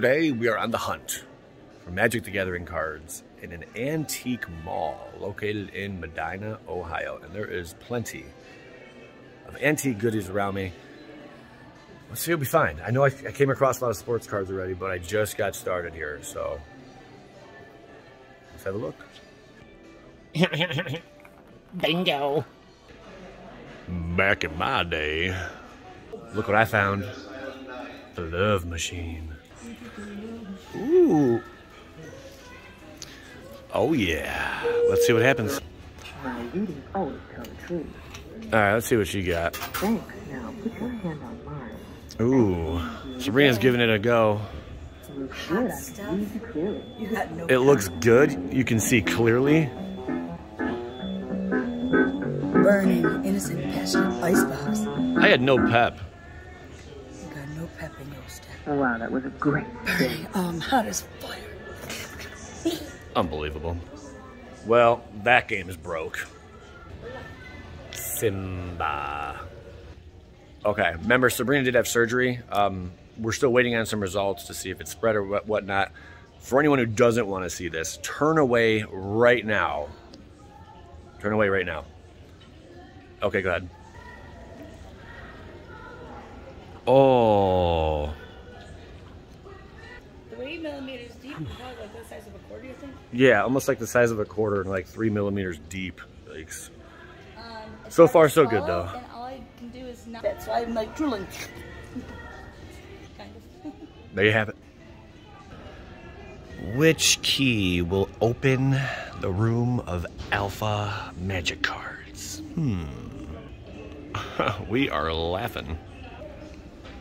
Today we are on the hunt for Magic the Gathering cards in an antique mall located in Medina, Ohio. And there is plenty of antique goodies around me. Let's see what we find. I know I came across a lot of sports cards already, but I just got started here, so let's have a look. Bingo. Back in my day, look what I found. The Love Machine. Ooh. Oh yeah. Let's see what happens. My readings always come true. Alright, let's see what you got. Thanks. Now put your hand on mine. Ooh. Sabrina's giving it a go. It looks good. You can see clearly. Burning, innocent, passionate icebox. I had no pep. You got no pep in your step. Oh, wow, that was a great burning, hot as fire. Unbelievable. Well, that game is broke. Simba. Okay, remember, Sabrina did have surgery. We're still waiting on some results to see if it's spread or whatnot. For anyone who doesn't want to see this, turn away right now. Turn away right now. Okay, go ahead. Oh. 3 millimeters deep, probably like the size of a quarter, you think? Yeah, almost like the size of a quarter and like 3 millimeters deep. Yikes. So far, so good, though. And all I can do is not. That's why I'm like drooling. Kind of. There you have it. Which key will open the room of Alpha Magic Card? We are laughing.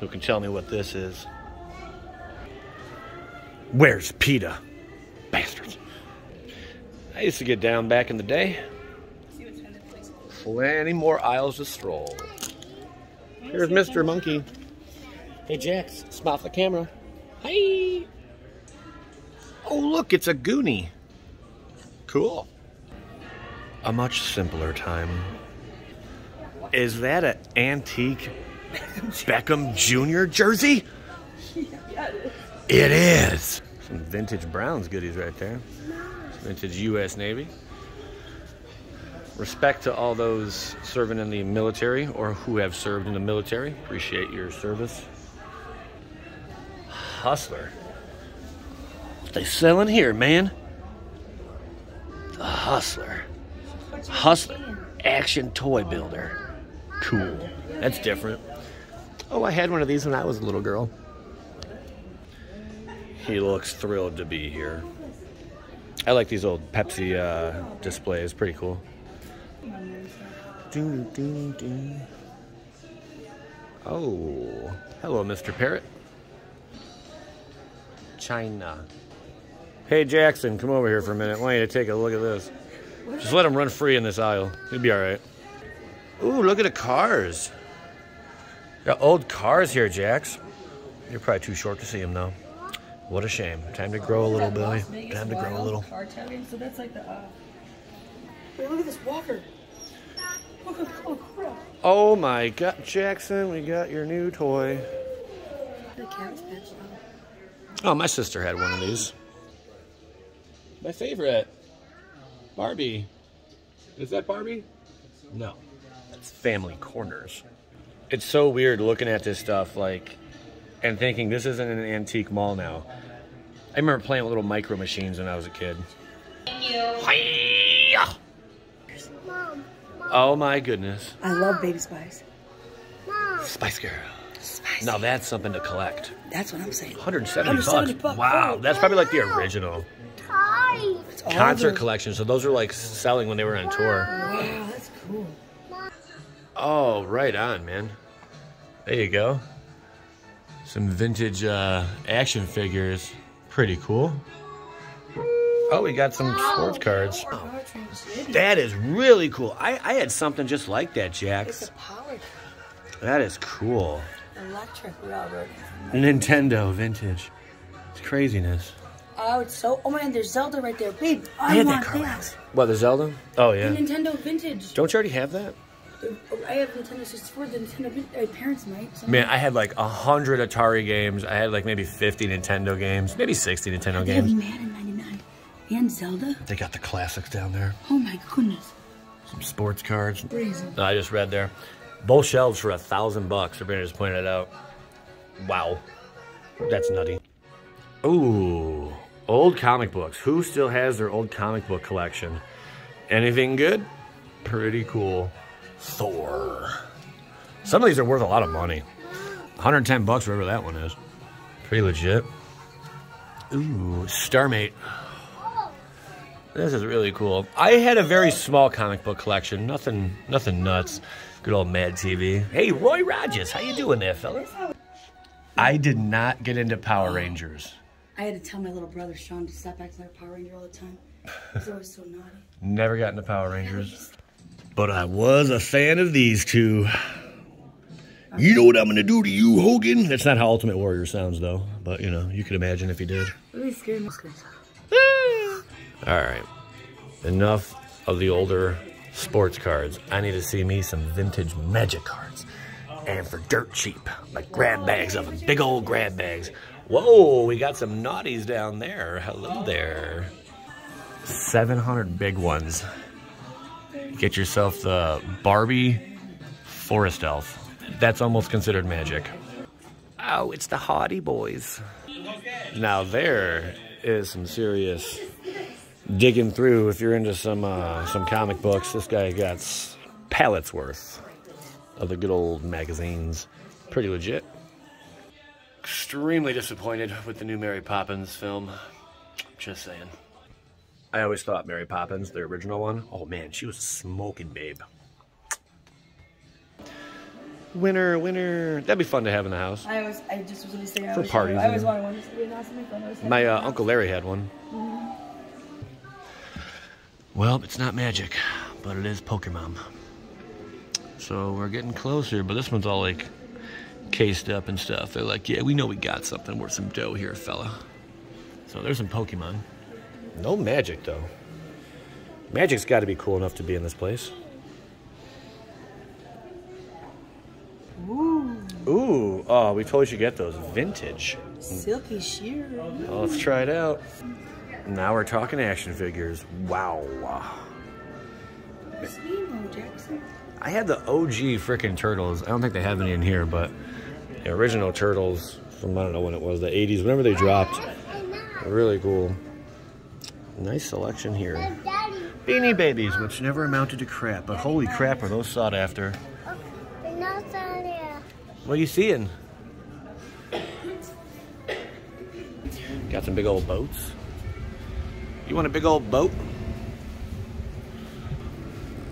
Who can tell me what this is? Where's PETA? Bastards. I used to get down back in the day. Plenty more aisles to stroll. Here's Mr. Monkey. Hey, Jax, smile for the camera. Hey! Oh, look, it's a Goonie. Cool. A much simpler time. Is that an antique Beckham Jr. jersey? Yeah, it is. Some vintage Browns goodies right there. Vintage U.S. Navy. Respect to all those serving in the military or who have served in the military. Appreciate your service. Hustler. What they selling here, man? The Hustler. Hustler, action toy builder. Cool. That's different. Oh, I had one of these when I was a little girl. He looks thrilled to be here. I like these old Pepsi displays. Pretty cool. Oh, hello, Mr. Parrot. China. Hey, Jackson, come over here for a minute. I want you to take a look at this. Just let him run free in this aisle. He'll be all right. Ooh, look at the cars. Got old cars here, Jax. You're probably too short to see them, though. What a shame. Time to grow a little, Billy. Time to grow a little. So that's like the, wait, look at this walker. Oh, crap. Oh, my God. Jackson, we got your new toy. Oh, my sister had one of these. My favorite. Barbie. Is that Barbie? No. That's Family Corners. It's so weird looking at this stuff, like, and thinking this isn't an antique mall now. I remember playing with little micro machines when I was a kid. Thank you. Mom. Oh my goodness. I love Baby Spice. Mom. Spice Girl. Spice. Now that's something to collect. That's what I'm saying. 170 bucks. Wow, that's probably like the original. Concert collection, so those are like selling when they were on tour. Wow, that's cool. Oh, right on, man. There you go. Some vintage action figures. Pretty cool. Oh, we got some sports cards. Oh, that is really cool. I had something just like that, Jax. That is cool. Electric Robert. Nintendo vintage. It's craziness. Oh, it's so... Oh, man, there's Zelda right there. Babe, I want that. What, the Zelda? Oh, yeah. The Nintendo Vintage. Don't you already have that? I have Nintendo 64, the Nintendo parents night. So. Man, I had like 100 Atari games. I had like maybe 50 Nintendo games, maybe 60 Nintendo games. They have Madden 99 and Zelda. They got the classics down there. Oh my goodness. Some sports cards. Crazy. I just read there. Both shelves for $1,000 bucks. Sabrina just pointed it out. Wow. That's nutty. Ooh. Old comic books. Who still has their old comic book collection? Anything good? Pretty cool. Thor. Some of these are worth a lot of money. 110 bucks, whatever that one is. Pretty legit. Ooh, Starmate. This is really cool. I had a very small comic book collection. Nothing nuts. Good old Mad TV. Hey, Roy Rogers, how you doing there, fellas? I did not get into Power Rangers. I had to tell my little brother, Sean, to stop acting like a Power Ranger all the time. He's always so naughty. Never got into Power Rangers. But I was a fan of these two. You know what I'm gonna do to you, Hogan? That's not how Ultimate Warrior sounds, though. But, you know, you could imagine if he did. Really scared me. Alright. Enough of the older sports cards. I need to see me some vintage Magic cards. And for dirt cheap. Like grab bags of them. Big old grab bags. Whoa, we got some naughties down there. Hello there. 700 big ones. Get yourself the Barbie Forest Elf. That's almost considered Magic. Oh, it's the Hardy Boys. Now there is some serious digging through if you're into some comic books. This guy got pallets worth of the good old magazines. Pretty legit. Extremely disappointed with the new Mary Poppins film. Just saying. I always thought Mary Poppins, the original one, oh man, she was a smoking babe. Winner, winner. That'd be fun to have in the house. I just was going to say for parties. I always wanted one just to be in the house. My Uncle Larry had one. Mm-hmm. Well, it's not Magic, but it is Pokemon. So we're getting closer, but this one's all like cased up and stuff. They're like, yeah, we know we got something worth some dough here, fella. So there's some Pokemon. No Magic, though. Magic's got to be cool enough to be in this place. Ooh. Ooh. Oh, we told you get those. Vintage. Silky sheer. Oh, let's try it out. Now we're talking action figures. Wow. Jackson. I had the OG frickin' Turtles. I don't think they have any in here, but the original Turtles from, I don't know when it was, the 80s, whenever they dropped. Really cool. Nice selection here. Beanie Babies, which never amounted to crap, but holy crap are those sought after. What are you seeing? Got some big old boats. You want a big old boat?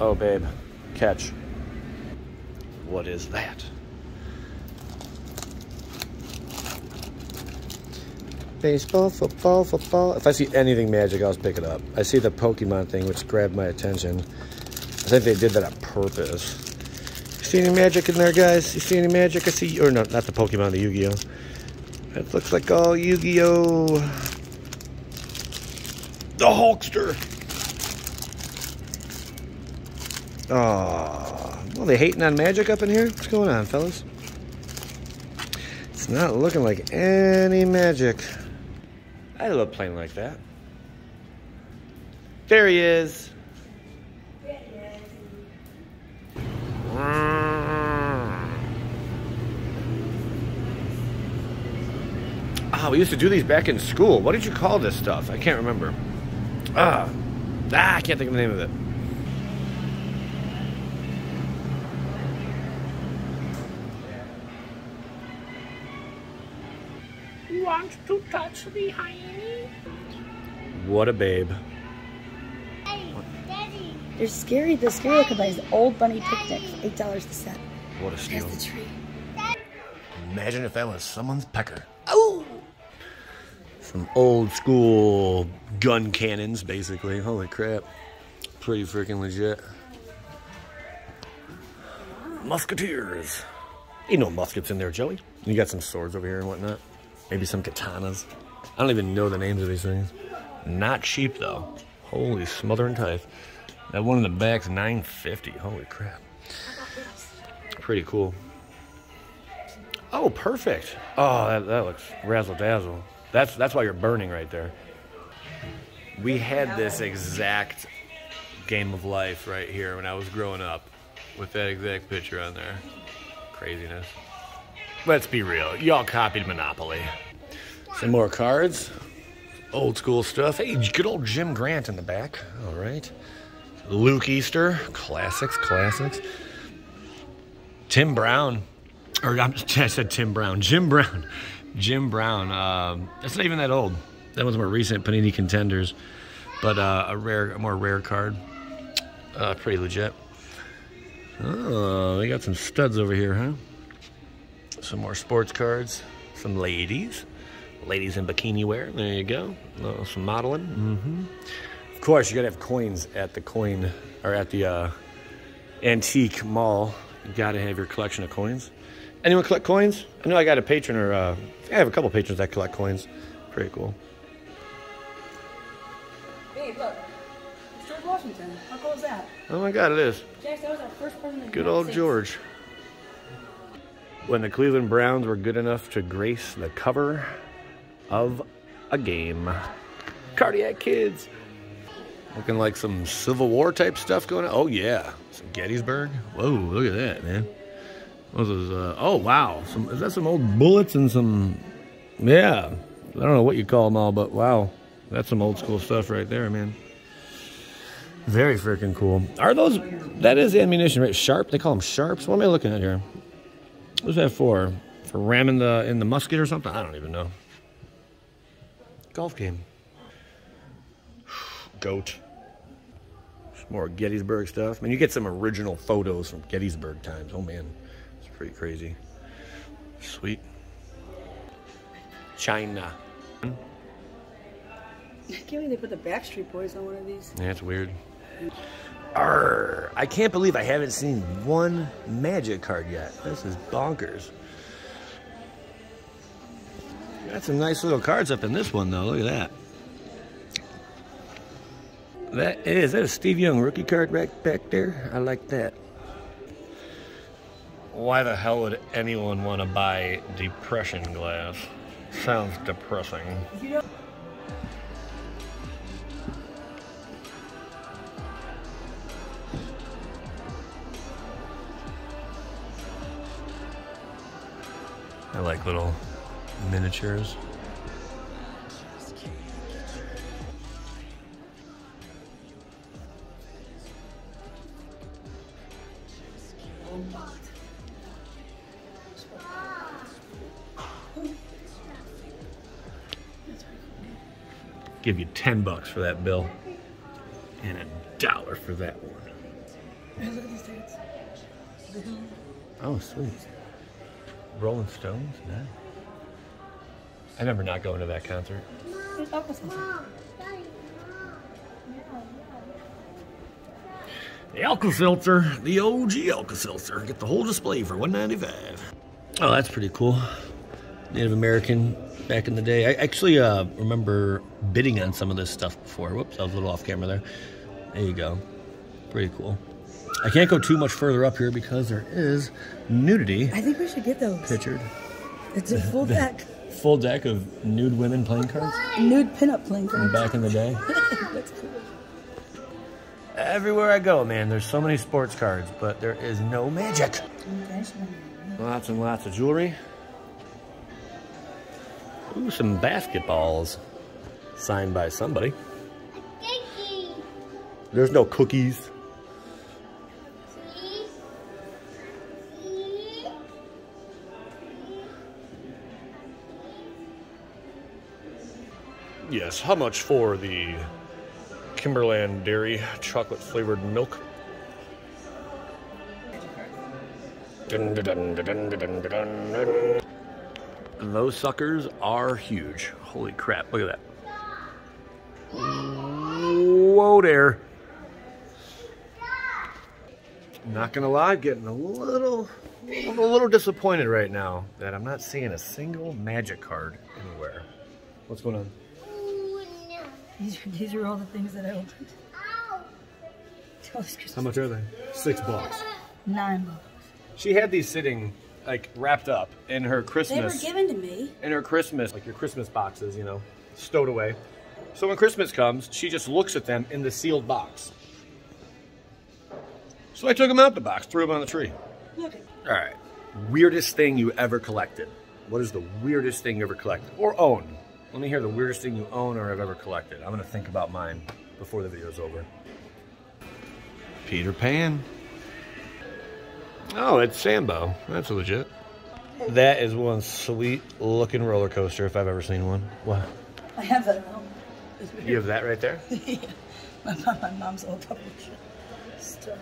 Oh babe, catch. What is that? Baseball, football, football. If I see anything Magic, I'll just pick it up. I see the Pokemon thing, which grabbed my attention. I think they did that on purpose. You see any Magic in there, guys? You see any Magic? I see, or no, not the Pokemon, the Yu-Gi-Oh. That looks like all Yu-Gi-Oh. The Hulkster. Oh, well, they hating on Magic up in here? What's going on, fellas? It's not looking like any Magic. I love playing like that. There he is. Ah, we used to do these back in school. What did you call this stuff? I can't remember. I can't think of the name of it. You want to touch the hyena? What a babe. Daddy, Daddy. They're scary. The scary look of these old bunny picnics. $8 a set. What a steal. That's the tree. Imagine if that was someone's pecker. Oh! Some old school gun cannons, basically. Holy crap. Pretty freaking legit. Musketeers. Ain't no muskets in there, Joey. You got some swords over here and whatnot. Maybe some katanas. I don't even know the names of these things. Not cheap, though. Holy smothering type. That one in the back's $9.50. Holy crap. Pretty cool. Oh, perfect. Oh, that looks razzle-dazzle. That's why you're burning right there. We had this exact game of life right here when I was growing up with that exact picture on there. Craziness. Let's be real. Y'all copied Monopoly. Some more cards. Old school stuff. Hey, good old Jim Grant in the back. All right. Luke Easter. Classics, classics. Tim Brown. Or I said Tim Brown. Jim Brown. Jim Brown. That's not even that old. That was more recent Panini Contenders. But a more rare card. Pretty legit. Oh, we got some studs over here, huh? Some more sports cards. Some ladies. Ladies in bikini wear. There you go. Some modeling. Mm-hmm. Of course, you got to have coins at the coin, or at the antique mall. You got to have your collection of coins. Anyone collect coins? I know I got a patron, or I have a couple patrons that collect coins. Pretty cool. Hey, look. It's George Washington. How cool is that? Oh my God, it is. Jackson, that was our first person in the United States. Good old George. When the Cleveland Browns were good enough to grace the cover of a game. Cardiac Kids. Looking like some Civil War type stuff going on. Oh yeah, some Gettysburg. Whoa, look at that, man. What was those, oh wow, is that some old bullets and some, yeah. I don't know what you call them all, but wow. That's some old school stuff right there, man. Very freaking cool. Are those, that is ammunition, right? Sharp, they call them sharps. What am I looking at here? What's that for? For ramming in the musket or something? I don't even know. Golf game. Goat. Some more Gettysburg stuff. I mean, you get some original photos from Gettysburg times. Oh man, it's pretty crazy. Sweet. China. I can't believe they put the Backstreet Boys on one of these. Yeah, it's weird. Arr, I can't believe I haven't seen one Magic card yet. This is bonkers. Got some nice little cards up in this one, though. Look at that. That is Steve Young rookie card right back there. I like that. Why the hell would anyone want to buy depression glass? Sounds depressing. I like little miniatures. Give you 10 bucks for that bill and $1 for that one. Oh, sweet. Rolling Stones? No. I remember not going to that concert. The Alka-Seltzer, the OG Alka-Seltzer. Get the whole display for $1.95. Oh, that's pretty cool. Native American back in the day. I actually remember bidding on some of this stuff before. Whoops, I was a little off camera there. There you go. Pretty cool. I can't go too much further up here because there is nudity. I think we should get those. Pictured. It's a full deck. Full deck of nude women playing cards? Nude pinup playing cards. From back in the day. That's cool. Everywhere I go, man, there's so many sports cards, but there is no Magic. Lots and lots of jewelry. Ooh, some basketballs signed by somebody. There's no cookies. Yes, how much for the Kimberland Dairy chocolate flavored milk? Dun, dun, dun, dun, dun, dun, dun. Those suckers are huge. Holy crap, look at that. Whoa there. Not gonna lie, getting I'm a little disappointed right now that I'm not seeing a single Magic card anywhere. What's going on? These are all the things that I opened. How much are they? $6. 9 books. She had these sitting, like, wrapped up in her Christmas. They were given to me. In her Christmas, like your Christmas boxes, you know, stowed away. So when Christmas comes, she just looks at them in the sealed box. So I took them out the box, threw them on the tree. Look at that. All right. Weirdest thing you ever collected. What is the weirdest thing you ever collected or own? Let me hear the weirdest thing you own or have ever collected. I'm going to think about mine before the video's over. Peter Pan. Oh, it's Sambo. That's legit. That is one sweet looking roller coaster if I've ever seen one. Wow. I have that at home. You have that right there? Yeah. My mom's old publisher stuff.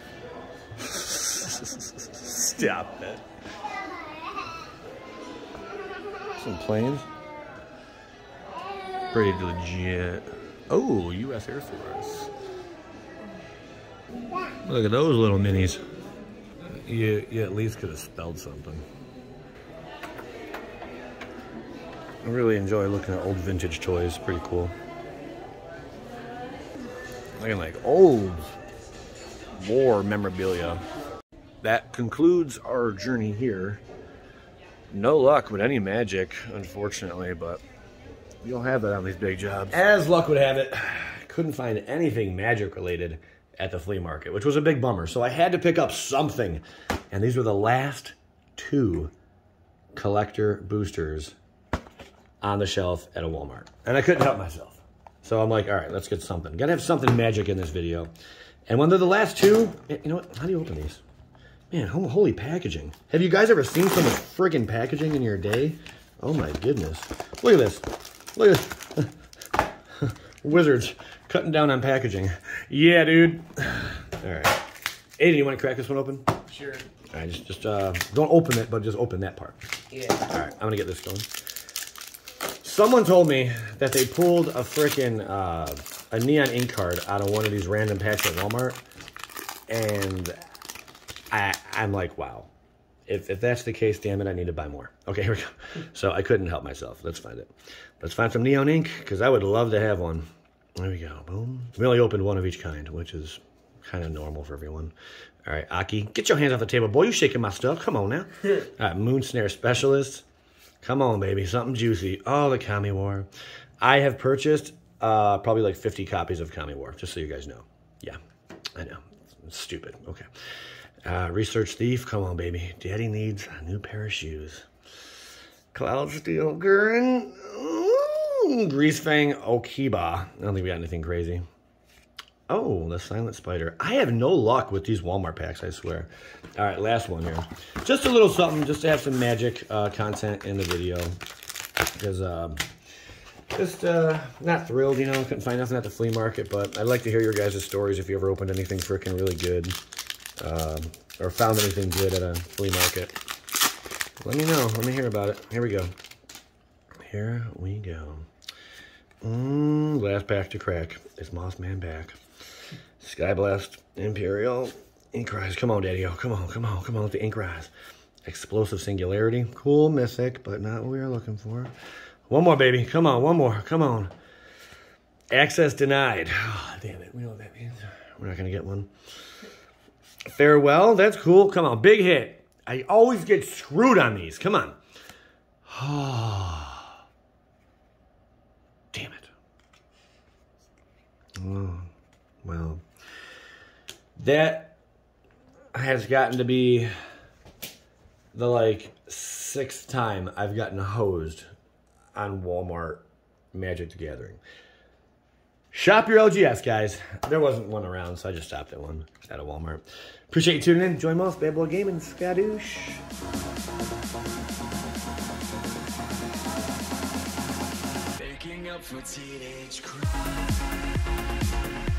Stop it. Some planes. Pretty legit. Oh, U.S. Air Force. Look at those little minis. You at least could have spelled something. I really enjoy looking at old vintage toys. Pretty cool. Looking like old war memorabilia. That concludes our journey here. No luck with any magic, unfortunately, but you'll have that on these big jobs. As luck would have it, I couldn't find anything magic related at the flea market, which was a big bummer. So I had to pick up something. And these were the last two collector boosters on the shelf at a Walmart. And I couldn't help myself. So I'm like, all right, let's get something. Gotta have something magic in this video. And when they're the last two, you know what? How do you open these? Man, holy packaging. Have you guys ever seen so much friggin' packaging in your day? Oh my goodness. Look at this. Look at this. Wizards cutting down on packaging. Yeah, dude. All right. Aiden, you want to crack this one open? Sure. All right, just don't open it, but just open that part. Yeah. All right, I'm going to get this going. Someone told me that they pulled a freaking a neon ink card out of one of these random packs at Walmart, and I'm like, wow. If that's the case, damn it, I need to buy more. Okay, here we go. So I couldn't help myself. Let's find it. Let's find some neon ink, because I would love to have one. There we go. Boom. We only opened one of each kind, which is kind of normal for everyone. All right, Aki, get your hands off the table. Boy, you shaking my stuff. Come on now. All right, Moon Snare Specialist. Come on, baby. Something juicy. Oh, the Kami War. I have purchased probably like 50 copies of Kami War, just so you guys know. Yeah, I know. It's stupid. Okay. Research Thief, come on, baby. Daddy needs a new pair of shoes. Cloud Steel Gurren. Greasefang Okiba. I don't think we got anything crazy. Oh, the Silent Spider. I have no luck with these Walmart packs, I swear. All right, last one here. Just a little something, just to have some magic content in the video. Because, not thrilled, you know. Couldn't find nothing at the flea market, but I'd like to hear your guys' stories if you ever opened anything freaking really good. Or found anything good at a flea market. Let me know. Let me hear about it. Here we go. Here we go. Last pack to crack. It's Mothman back. Skyblast, Imperial, Ink Rise. Come on, Daddy-O. Come on, come on, come on with the Ink Rise. Explosive Singularity. Cool, mythic, but not what we were looking for. One more, baby. Come on, one more. Come on. Access denied. Oh, damn it. We know what that means. We're not going to get one. Farewell, that's cool. Come on, big hit. I always get screwed on these. Come on. Oh, damn it. Oh, well, that has gotten to be the like 6th time I've gotten hosed on Walmart Magic the Gathering. Shop your LGS, guys. There wasn't one around, so I just stopped at one at a Walmart. Appreciate you tuning in. Join most Bad Boy Gaming. Skadoosh. Baking up for teenage crime.